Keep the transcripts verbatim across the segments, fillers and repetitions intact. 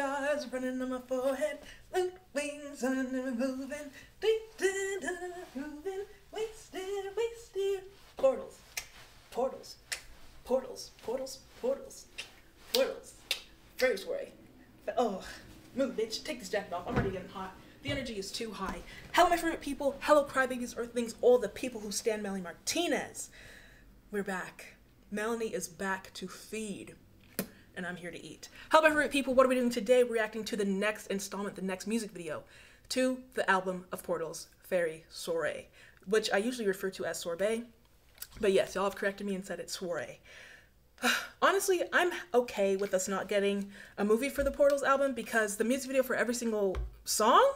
stars running on my forehead. Loot wings are never moving. Moving. Wasted, wasted. Portals. Portals. Portals. Portals. Portals. Portals. Faerie Soirée. Oh, move, bitch. Take this jacket off. I'm already getting hot. The energy is too high. Hello, my favorite people. Hello, crybabies, earthlings, all the people who stand Melanie Martinez. We're back. Melanie is back to feed, and I'm here to eat. Hello, my favorite people. What are we doing today? We're reacting to the next installment, the next music video, to the album of Portals, Faerie Soirée, which I usually refer to as sorbet, but yes, y'all have corrected me and said it's soirée. Honestly, I'm okay with us not getting a movie for the Portals album because the music video for every single song,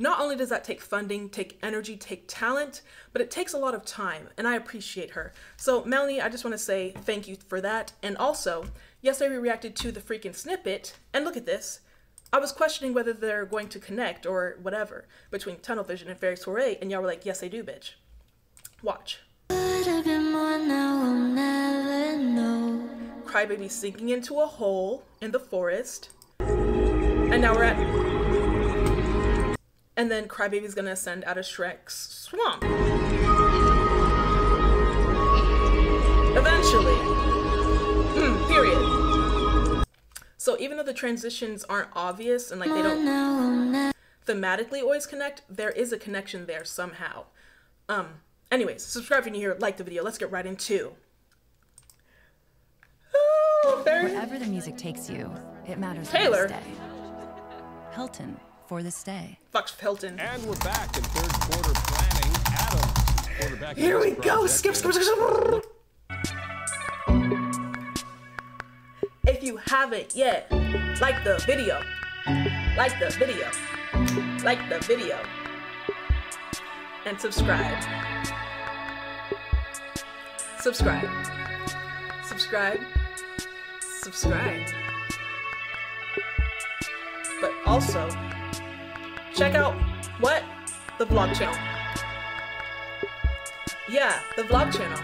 not only does that take funding, take energy, take talent, but it takes a lot of time, and I appreciate her. So Melanie, I just want to say thank you for that. And also, yesterday we reacted to the freaking snippet, and look at this. I was questioning whether they're going to connect or whatever between Tunnel Vision and Faerie Soirée, and y'all were like, yes they do, bitch. Watch. Crybaby sinking into a hole in the forest, and now we're at, and then Crybaby's gonna ascend out of Shrek's swamp eventually. Mm, period. So even though the transitions aren't obvious and like they don't thematically always connect, there is a connection there somehow. Um anyways, subscribe if you're new here, like the video, let's get right into. Wherever the music takes you, it matters. Taylor. For the stay. Hilton for the stay. Fuck Hilton. And we're back in third quarter planning. Adam, quarterback. Here we go. Skip, skip, skip. If you haven't yet, like the video. Like the video. Like the video. And subscribe. Subscribe. Subscribe. Subscribe, but also check out what the vlog channel. Yeah, the vlog channel,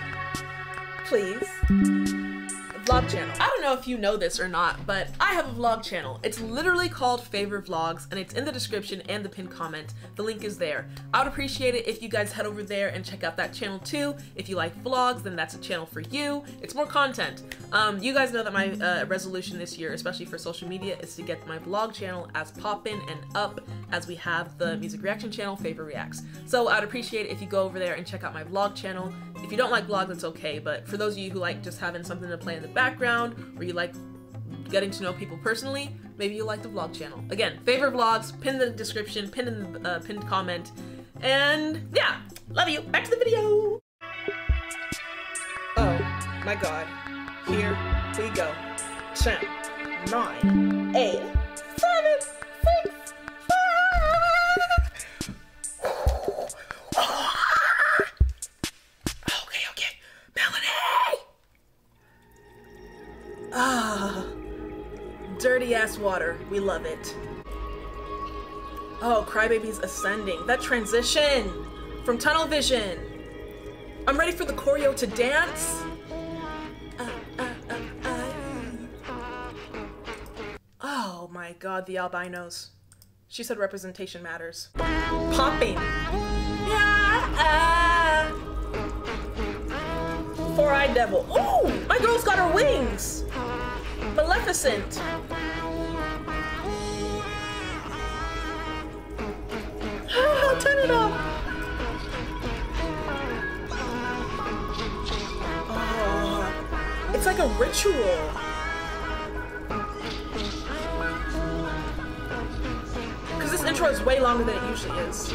please. The vlog channel. I don't know if you know this or not, but I have a vlog channel. It's literally called Favor Vlogs, and it's in the description and the pinned comment. The link is there. I would appreciate it if you guys head over there and check out that channel too. If you like vlogs, then that's a channel for you. It's more content. Um, you guys know that my uh, resolution this year, especially for social media, is to get my vlog channel as poppin' and up as we have the music reaction channel, Favor Reacts. So I would appreciate it if you go over there and check out my vlog channel. If you don't like vlogs, that's okay, but for those of you who like just having something to play in the background, or you like getting to know people personally, maybe you like the vlog channel. Again, Favor Vlogs, pin the description, pin in the uh, pinned comment, and yeah, love you. Back to the video. Oh my god, here we go. Ten, nine, eight, seven, six, five. Okay, okay, Melanie. Ah. Dirty ass water, we love it. Oh, Crybaby's ascending. That transition from Tunnel Vision. I'm ready for the choreo to dance. Uh, uh, uh, uh. Oh my god, the albinos. She said representation matters. Popping. Yeah. Four-eyed devil. Oh, my girl's got her wings. Maleficent. Oh, turn it off. Oh, it's like a ritual. Because this intro is way longer than it usually is.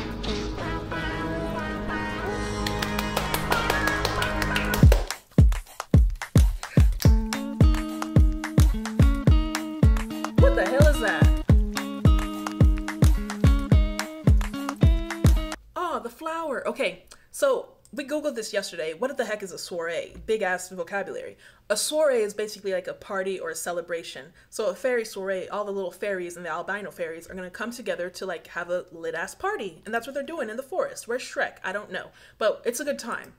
Okay, so we googled this yesterday. What the heck is a soirée? Big ass vocabulary. A soirée is basically like a party or a celebration. So a fairy soirée, all the little fairies and the albino fairies are gonna come together to like have a lit ass party, and that's what they're doing in the forest. Where's Shrek? I don't know, but it's a good time.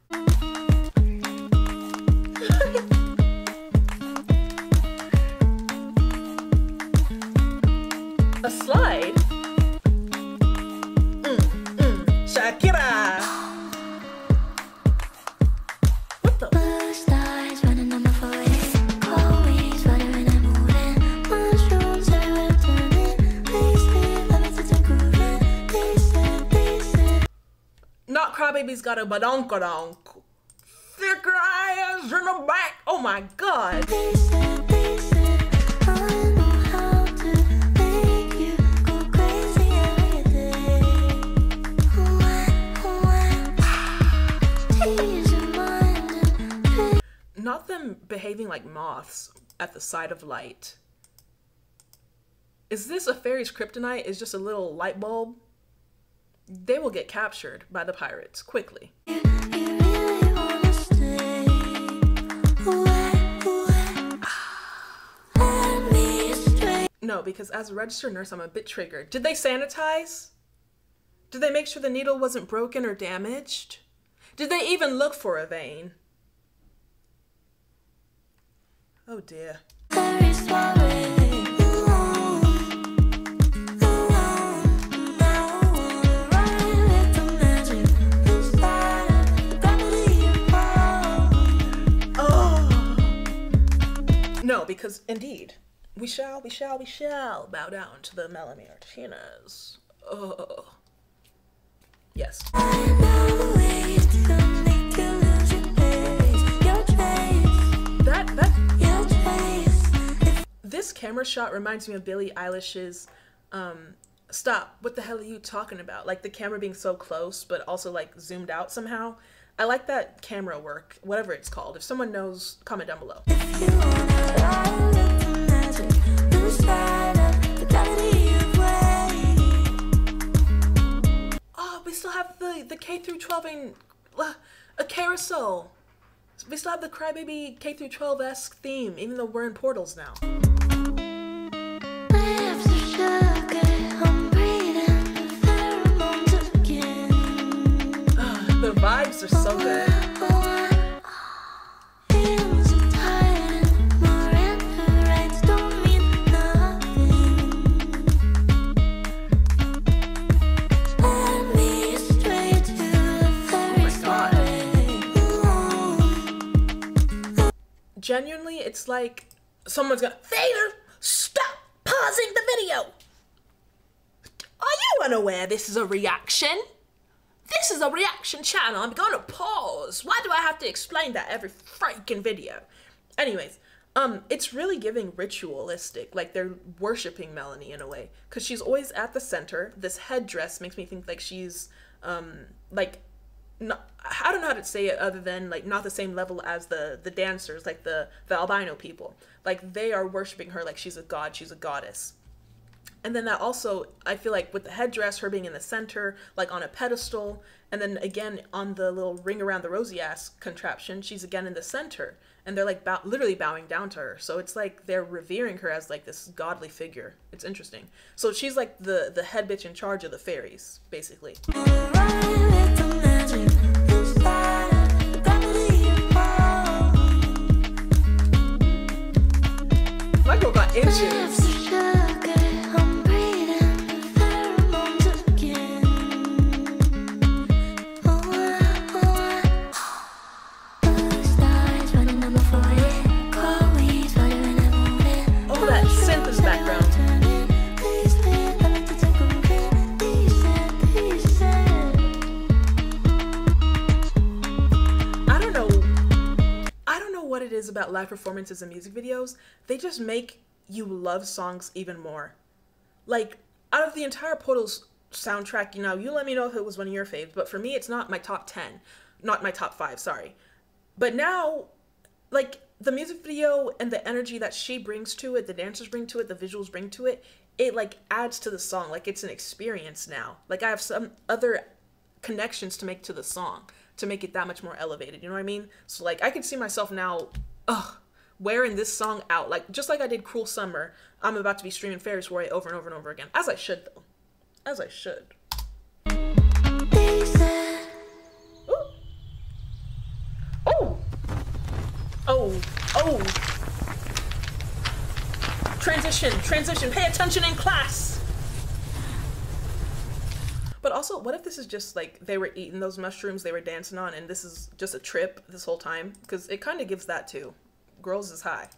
baby's got a badonk-a-donk. Thicker eyes in the back. Oh my God. Not them behaving like moths at the side of light. Is this a fairy's kryptonite? Is just a little light bulb? They will get captured by the pirates quickly. You, you really wanna stay. Let me stay. No, because as a registered nurse, I'm a bit triggered. Did they sanitize? Did they make sure the needle wasn't broken or damaged? Did they even look for a vein? Oh dear. Oh. No, because indeed, we shall, we shall, we shall bow down to the Melanie Martinez. Oh. Yes. That, that. This camera shot reminds me of Billie Eilish's um, Stop, What the Hell Are You Talking About? Like the camera being so close, but also like zoomed out somehow. I like that camera work, whatever it's called. If someone knows, comment down below. Oh, we still have the, the K through twelve in uh, a carousel. We still have the crybaby K through twelve-esque theme, even though we're in Portals now. The vibes are so good. Oh my God. Genuinely, it's like someone's gonna Favor, stop pausing the video. Are you unaware this is a reaction? This is a reaction channel. I'm gonna pause. Why do I have to explain that every freaking video? Anyways, um, it's really giving ritualistic. Like they're worshiping Melanie in a way, cause she's always at the center. This headdress makes me think like she's, um, like, not, I don't know how to say it other than like not the same level as the the dancers, like the the albino people. Like they are worshiping her like she's a god, she's a goddess. And then that also, I feel like with the headdress, her being in the center, like on a pedestal, and then again on the little ring around the rosy-ass contraption, she's again in the center, and they're like bow literally bowing down to her. So it's like they're revering her as like this godly figure. It's interesting. So she's like the the head bitch in charge of the fairies, basically. My girl got inches. About live performances and music videos, they just make you love songs even more. Like out of the entire Portals soundtrack, you know, you let me know if it was one of your faves, but for me it's not my top ten, not my top five, sorry. But now, like the music video and the energy that she brings to it, the dancers bring to it, the visuals bring to it, it like adds to the song. Like it's an experience now. Like I have some other connections to make to the song to make it that much more elevated, you know what I mean? So like I could see myself now Ugh, wearing this song out, like just like I did Cruel Summer. I'm about to be streaming Faerie Soirée over and over and over again, as I should though, as I should. Ooh. Oh, oh, oh! Transition, transition. Pay attention in class. But also, what if this is just like they were eating those mushrooms they were dancing on and this is just a trip this whole time? Because it kind of gives that too. Girls is high.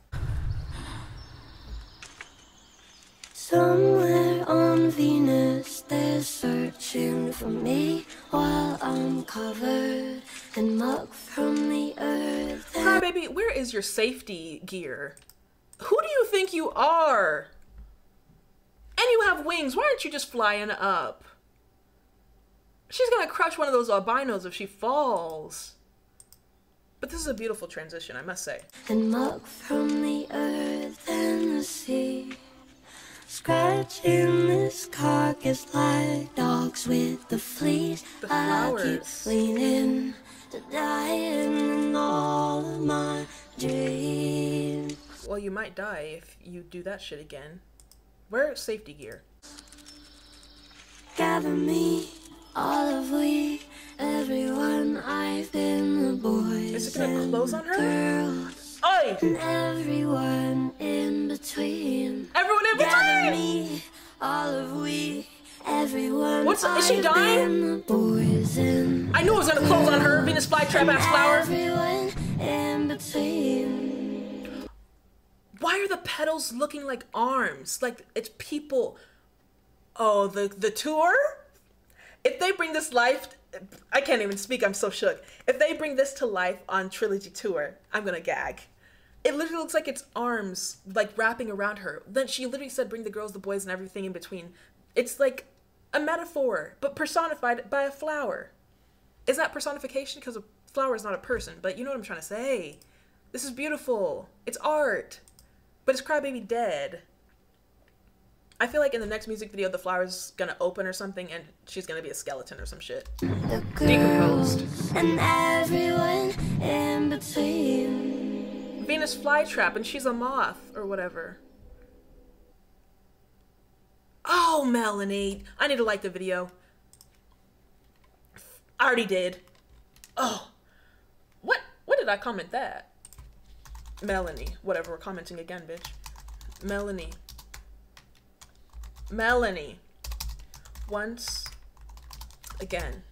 Somewhere on Venus there searching for me while I'm covered in muck from the earth. Hi, baby, where is your safety gear? Who do you think you are? And you have wings. Why aren't you just flying up? She's gonna crush one of those albinos if she falls. But this is a beautiful transition, I must say. And muck from the earth and the sea. Scratch in this carcass like dogs with the fleas. The flowers. I keep leaning to dying in all of my dreams. Well, you might die if you do that shit again. Wear safety gear. Gather me, all of we, everyone I've been, the boys. Is it gonna close on her? Girls, Oi! And everyone in between. Everyone in between! Gather me, all of we, everyone. What's I've is she dying? Boys and I knew it was gonna close on her. Venus flytrap ass flower. Everyone in between. Why are the petals looking like arms? Like it's people. Oh, the the tour? If they bring this life, I can't even speak, I'm so shook. If they bring this to life on Trilogy Tour, I'm gonna gag. It literally looks like it's arms like wrapping around her. Then she literally said, bring the girls, the boys, and everything in between. It's like a metaphor, but personified by a flower. Is that personification? Because a flower is not a person, but you know what I'm trying to say. This is beautiful, it's art. But it's Crybaby dead. I feel like in the next music video, the flower's gonna open or something and she's gonna be a skeleton or some shit. The decomposed. And everyone in between. Venus flytrap and she's a moth or whatever. Oh, Melanie. I need to like the video. I already did. Oh. What? What did I comment that? Melanie, whatever, we're commenting again, bitch. Melanie. Melanie. Once again,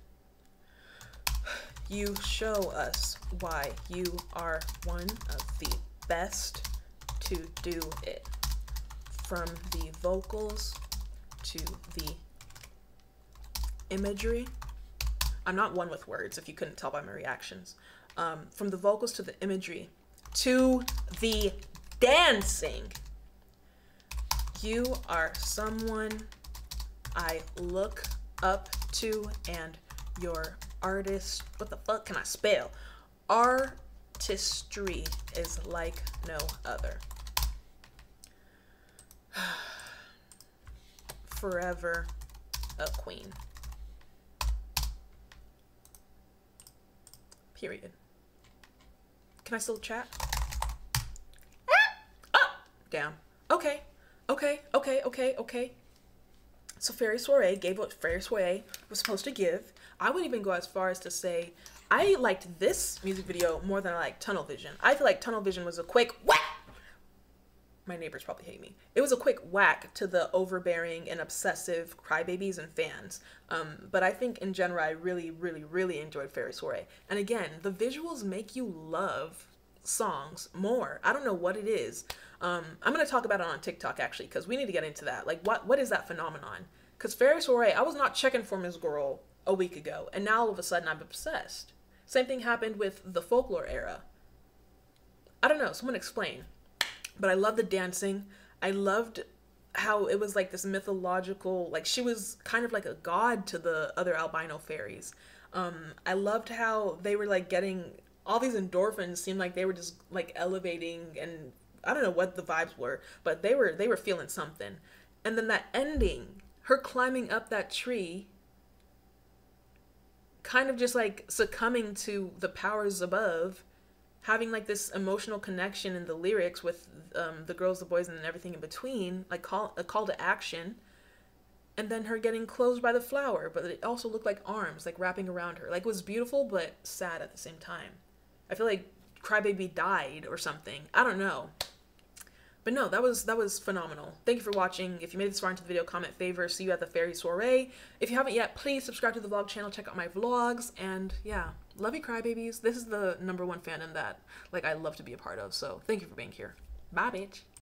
you show us why you are one of the best to do it. From the vocals to the imagery. I'm not one with words, if you couldn't tell by my reactions. Um, from the vocals to the imagery. To the dancing. You are someone I look up to, and your artist, what the fuck can I spell? Artistry is like no other. Forever a queen. Period. Can I still chat? Up, down. Okay, okay, okay, okay, okay. So Faerie Soirée gave what Faerie Soirée was supposed to give. I would even go as far as to say I liked this music video more than I liked Tunnel Vision. I feel like Tunnel Vision was a quick whack. My neighbors probably hate me. It was a quick whack to the overbearing and obsessive crybabies and fans. Um, but I think in general, I really, really, really enjoyed Faerie Soirée. And again, the visuals make you love songs more. I don't know what it is. Um, I'm going to talk about it on TikTok, actually, because we need to get into that. Like, what what is that phenomenon? Because Faerie Soirée, I was not checking for Miss Girl a week ago. And now all of a sudden, I'm obsessed. Same thing happened with the folklore era. I don't know. Someone explain. But I loved the dancing. I loved how it was like this mythological, like she was kind of like a god to the other albino fairies. Um, I loved how they were like getting, all these endorphins seemed like they were just like elevating, and I don't know what the vibes were, but they were, they were feeling something. And then that ending, her climbing up that tree, kind of just like succumbing to the powers above, having like this emotional connection in the lyrics with um, the girls, the boys, and everything in between, like call, a call to action. And then her getting closed by the flower, but it also looked like arms, like wrapping around her. Like it was beautiful, but sad at the same time. I feel like Crybaby died or something. I don't know. But no, that was that was phenomenal. Thank you for watching. If you made this far into the video, comment Favor. See you at the Faerie Soirée. If you haven't yet, please subscribe to the vlog channel. Check out my vlogs. And yeah, love you, Crybabies. This is the number one fandom that like I love to be a part of. So thank you for being here. Bye, bitch.